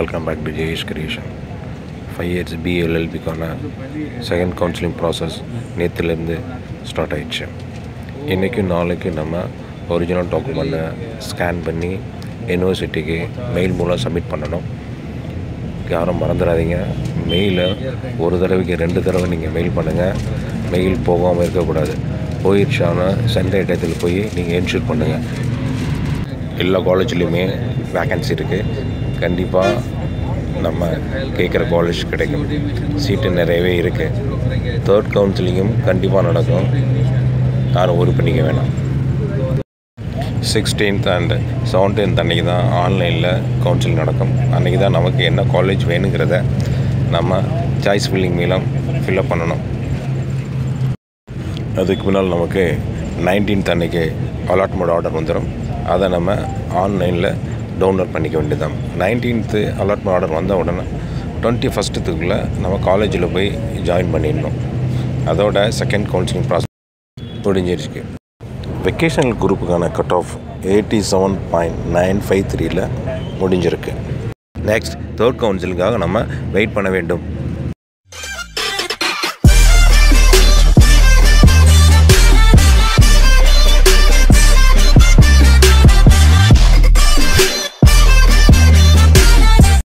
welcome back to JS Creation. 5 years BLLBக்கான second counseling process நேத்திலிருந்து start ஆயிடுச்சு. இன்னைக்கு நாளைக்கு நம்ம original document scan பண்ணி university-க்கு mail மூலம் submit பண்ணணும். யாரும் மறந்துடாதீங்க, mail ஒரு தடவைக்கு 2 தடவை நீங்கள் mail பண்ணுங்க. mail போகாம இருக்கக்கூடாது. போயிடுச்சானா சென்ற இடத்தில் போய் நீங்கள் என்ஷூர் பண்ணுங்க. எல்லா காலேஜ்லையுமே வேகன்சி இருக்குது. கண்டிப்பாக நம்ம கேட்குற காலேஜ் கிடைக்கும். சீட்டு நிறையவே இருக்குது. தேர்ட் கவுன்சிலிங்கும் கண்டிப்பாக நடக்கும். யாரும் ஒர்க் பண்ணிக்க வேணாம். 16th and 17th அன்றைக்கி தான் ஆன்லைனில் கவுன்சிலிங் நடக்கும். அன்றைக்கி தான் நமக்கு என்ன காலேஜ் வேணுங்கிறத நம்ம சாய்ஸ் ஃபில்லிங் மூலம் ஃபில்அப் பண்ணணும். அதுக்கு முன்னால் நமக்கு 19th அன்றைக்கி அலாட்மெண்ட் ஆர்டர் வந்துடும். அதை நம்ம ஆன்லைனில் டவுன்லோட் பண்ணிக்க வேண்டியதான். 19th அலாட்மெண்ட் ஆர்டர் வந்த உடனே 21st நம்ம காலேஜில் போய் ஜாயின் பண்ணிடணும். அதோட செகண்ட் கவுன்சிலிங் ப்ராசஸ் முடிஞ்சிருக்கு. வெக்கேஷனல் குரூப்புக்கான கட் ஆஃப் 87.953ல் முடிஞ்சிருக்கு. நெக்ஸ்ட் தேர்ட் கவுன்சிலுக்காக நம்ம வெயிட் பண்ண வேண்டும்.